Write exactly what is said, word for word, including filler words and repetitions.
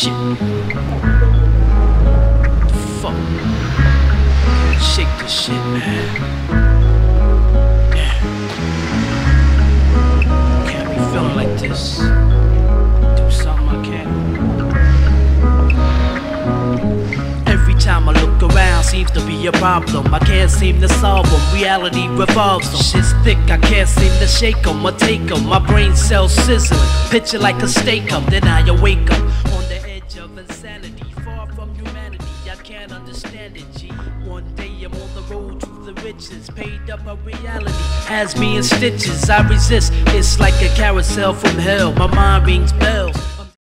Shit. Fuck. Shake this shit, man. Damn. Can't be feeling like this. Do something I can. Every time I look around, seems to be a problem. I can't seem to solve them. Reality revolves them. Shit's thick, I can't seem to shake them or take them. My brain cells sizzling. Picture like a steak up, then I awake up. Insanity, far from humanity, I can't understand it, G. One day I'm on the road to the riches, paid up a reality has me in stitches. I resist, it's like a carousel from hell. My mind rings bells.